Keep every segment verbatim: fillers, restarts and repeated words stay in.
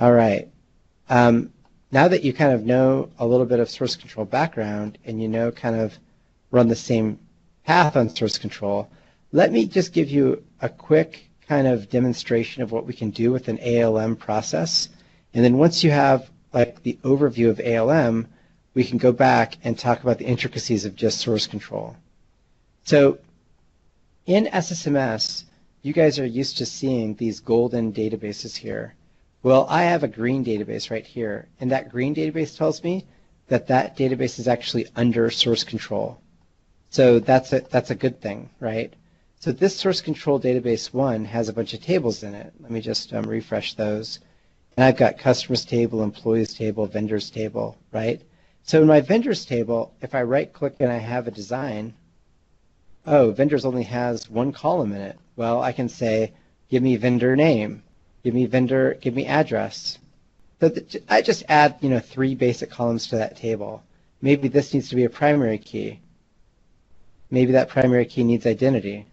All right. Um, now that you kind of know a little bit of source control background and you know kind of run the same path on source control, let me just give you a quick kind of demonstration of what we can do with an A L M process. And then once you have like the overview of A L M, we can go back and talk about the intricacies of just source control. So in S S M S, you guys are used to seeing these golden databases here. Well, I have a green database right here, and that green database tells me that that database is actually under source control. So that's a, that's a good thing, right? So this source control database one has a bunch of tables in it. Let me just um, refresh those. And I've got customers table, employees table, vendors table, right? So in my vendors table, if I right click and I have a design, oh, vendors only has one column in it. Well, I can say, give me vendor name, give me vendor, give me address. So the, I just add, you know, three basic columns to that table. Maybe this needs to be a primary key. Maybe that primary key needs identity.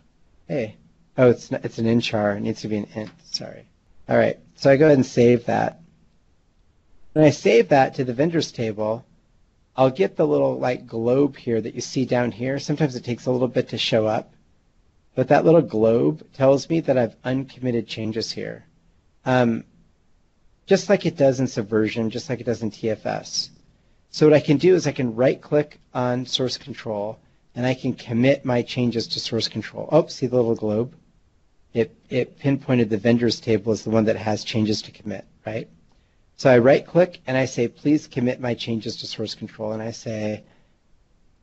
Hey, oh, it's not, it's an inchar. It needs to be an int. Sorry. All right. So I go ahead and save that. When I save that to the vendors table, I'll get the little like globe here that you see down here. Sometimes it takes a little bit to show up, but that little globe tells me that I've uncommitted changes here. Um, just like it does in Subversion, just like it does in T F S. So what I can do is I can right click on source control and I can commit my changes to source control. Oh, see the little globe? It, it pinpointed the vendors table as the one that has changes to commit, right? So I right click and I say, please commit my changes to source control. And I say,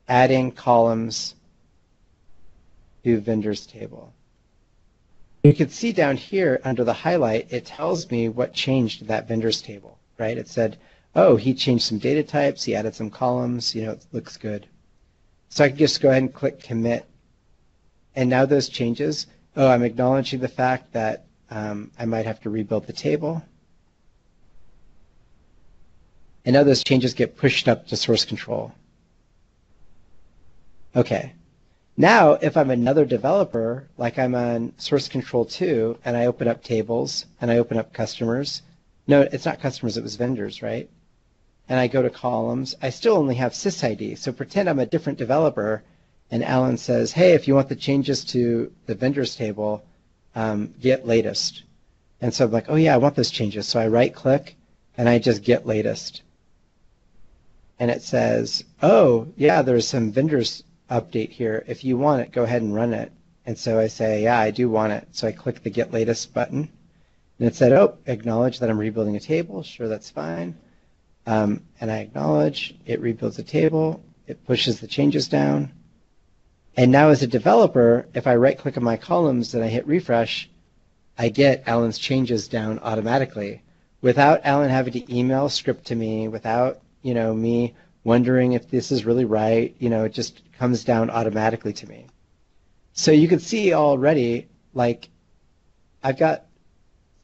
adding columns to vendors table. You can see down here under the highlight, it tells me what changed that vendors table, right? It said, oh, he changed some data types, he added some columns, you know, it looks good. So I can just go ahead and click commit. And now those changes, oh, I'm acknowledging the fact that um, I might have to rebuild the table. And now those changes get pushed up to source control. Okay. Now, if I'm another developer, like I'm on source control two, and I open up tables, and I open up customers. No, it's not customers, it was vendors, right? And I go to columns. I still only have sysid. So pretend I'm a different developer, and Alan says, hey, if you want the changes to the vendors table, um, get latest. And so I'm like, oh yeah, I want those changes. So I right-click, and I just get latest. And it says, oh, yeah, there's some vendors update here. If you want it, go ahead and run it. And so I say, yeah, I do want it. So I click the Get Latest button. And it said, oh, acknowledge that I'm rebuilding a table. Sure, that's fine. Um, and I acknowledge. It rebuilds a table. It pushes the changes down. And now as a developer, if I right-click on my columns and I hit Refresh, I get Alan's changes down automatically without Alan having to email script to me, without, you know, me wondering if this is really right. You know, it just comes down automatically to me. So you can see already, like, I've got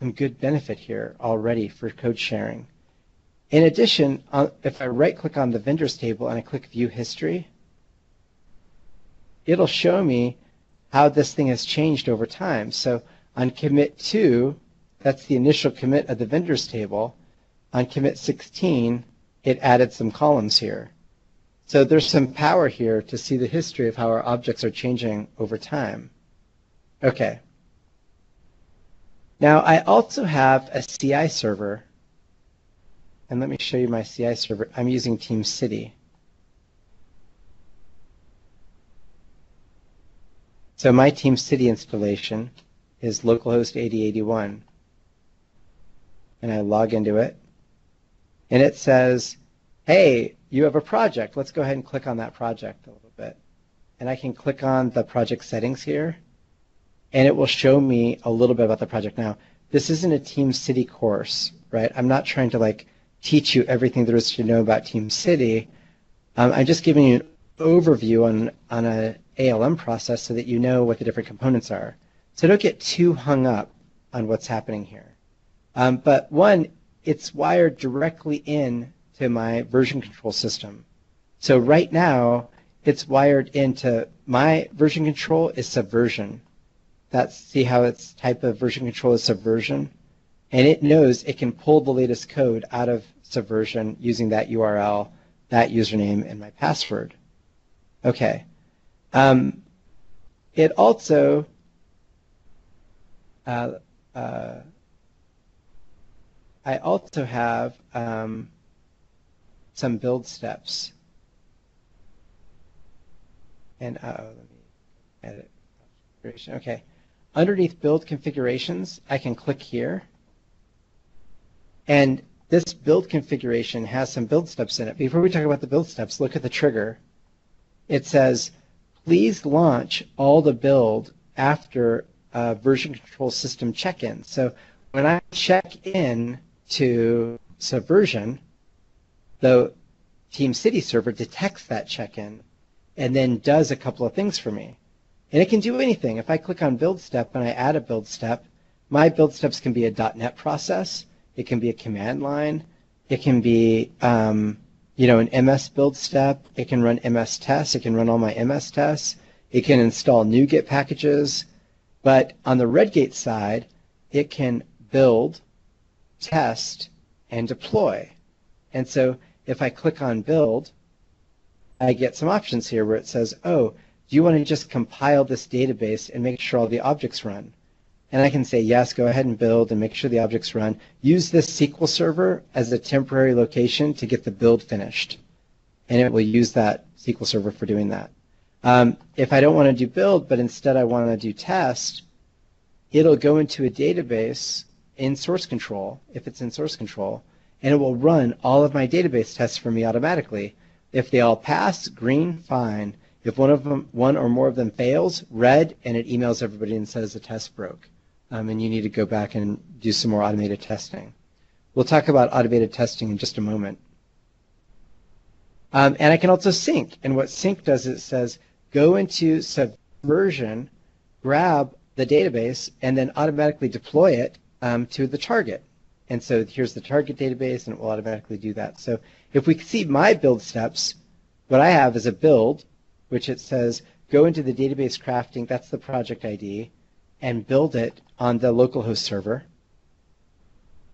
some good benefit here already for code sharing. In addition, if I right-click on the vendors table and I click View History, it'll show me how this thing has changed over time. So on commit two, that's the initial commit of the vendors table. On commit sixteen, it added some columns here. So there's some power here to see the history of how our objects are changing over time. Okay. Now I also have a C I server. And let me show you my C I server. I'm using Team City. So my Team City installation is localhost eighty eighty-one. And I log into it. And it says, hey, you have a project. Let's go ahead and click on that project a little bit. And I can click on the project settings here, and it will show me a little bit about the project. Now, this isn't a Team City course, right? I'm not trying to like teach you everything there is to know about Team City. Um, I'm just giving you an overview on, on an A L M process so that you know what the different components are. So don't get too hung up on what's happening here. Um, but one, it's wired directly in to my version control system. So right now, it's wired into my version control is Subversion. That's see how its type of version control is Subversion. and it knows it can pull the latest code out of Subversion using that U R L, that username, and my password. Okay. Um, it also uh, uh, I also have um, some build steps. And uh oh, let me edit configuration. Okay. Underneath build configurations, I can click here. And this build configuration has some build steps in it. Before we talk about the build steps, look at the trigger. It says, please launch all the build after uh, version control system check-in. So when I check in to Subversion, the Team City server detects that check-in and then does a couple of things for me. And it can do anything. If I click on build step and I add a build step, my build steps can be a dot net process. It can be a command line. It can be um, you know, an M S build step. It can run M S tests. It can run all my M S tests. It can install NuGet packages. But on the Redgate side, it can build, test, and deploy. And so if I click on build, I get some options here where it says, oh, do you want to just compile this database and make sure all the objects run? And I can say, yes, go ahead and build and make sure the objects run. Use this S Q L server as a temporary location to get the build finished. And it will use that S Q L server for doing that. Um, if I don't want to do build, but instead I want to do test, it'll go into a database in source control, if it's in source control, and it will run all of my database tests for me automatically. If they all pass, green, fine. If one of them, one or more of them fails, red, and it emails everybody and says the test broke. Um, and you need to go back and do some more automated testing. We'll talk about automated testing in just a moment. Um, and I can also sync. And what sync does is it says, go into Subversion, grab the database, and then automatically deploy it um, to the target. And so here's the target database, and it will automatically do that. So if we see my build steps, what I have is a build, which it says, go into the database crafting, that's the project I D, and build it on the localhost server.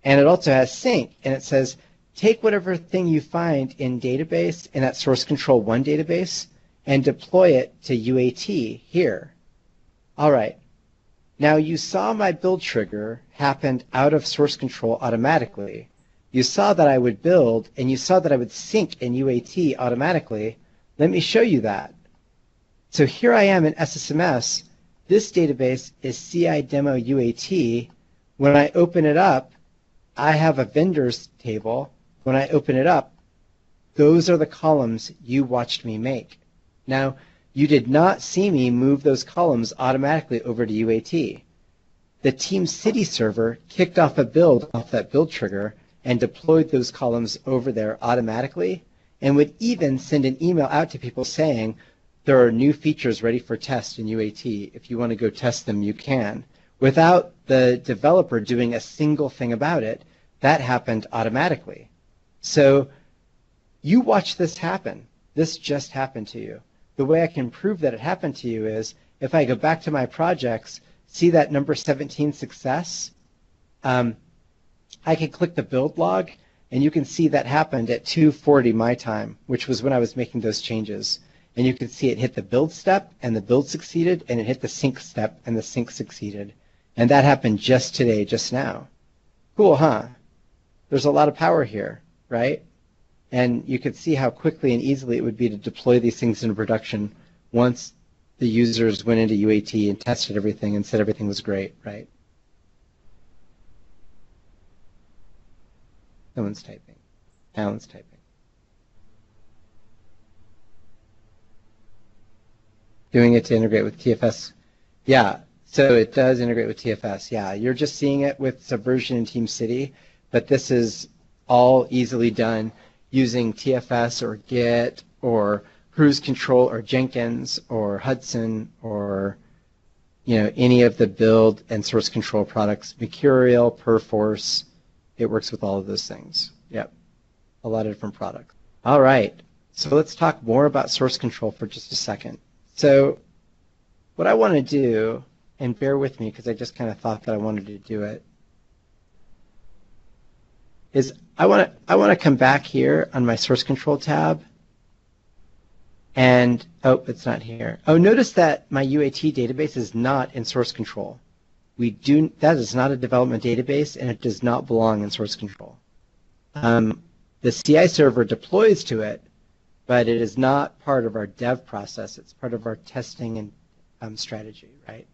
And it also has sync, and it says, take whatever thing you find in database, in that source control one database, and deploy it to U A T here. All right. Now you saw my build trigger happened out of source control automatically. You saw that I would build, and you saw that I would sync in U A T automatically. Let me show you that. So here I am in S S M S. This database is C I demo U A T. When I open it up, I have a vendors table. When I open it up, those are the columns you watched me make. Now, you did not see me move those columns automatically over to U A T. The Team City server kicked off a build off that build trigger and deployed those columns over there automatically, and would even send an email out to people saying, there are new features ready for test in U A T. If you want to go test them, you can, without the developer doing a single thing about it. That happened automatically. So you watch this happen. This just happened to you. The way I can prove that it happened to you is if I go back to my projects, see that number seventeen success, um, I can click the build log, and you can see that happened at two forty my time, which was when I was making those changes. And you can see it hit the build step, and the build succeeded, and it hit the sync step, and the sync succeeded. And that happened just today, just now. Cool, huh? There's a lot of power here, right? And you could see how quickly and easily it would be to deploy these things into production once the users went into U A T and tested everything and said everything was great, right? Someone's typing. Alan's typing. Doing it to integrate with T F S. Yeah, so it does integrate with T F S. Yeah, you're just seeing it with Subversion and Team City, but this is all easily done using T F S or Git or Cruise Control or Jenkins or Hudson or, you know, any of the build and source control products, Mercurial, Perforce. It works with all of those things. Yep. A lot of different products. All right. So let's talk more about source control for just a second. So what I want to do, and bear with me because I just kind of thought that I wanted to do it, is I want to I want to come back here on my source control tab. And oh, it's not here. Oh, notice that my U A T database is not in source control. We do that is not a development database, and it does not belong in source control. Um, the C I server deploys to it, but it is not part of our dev process. It's part of our testing and um, strategy, right?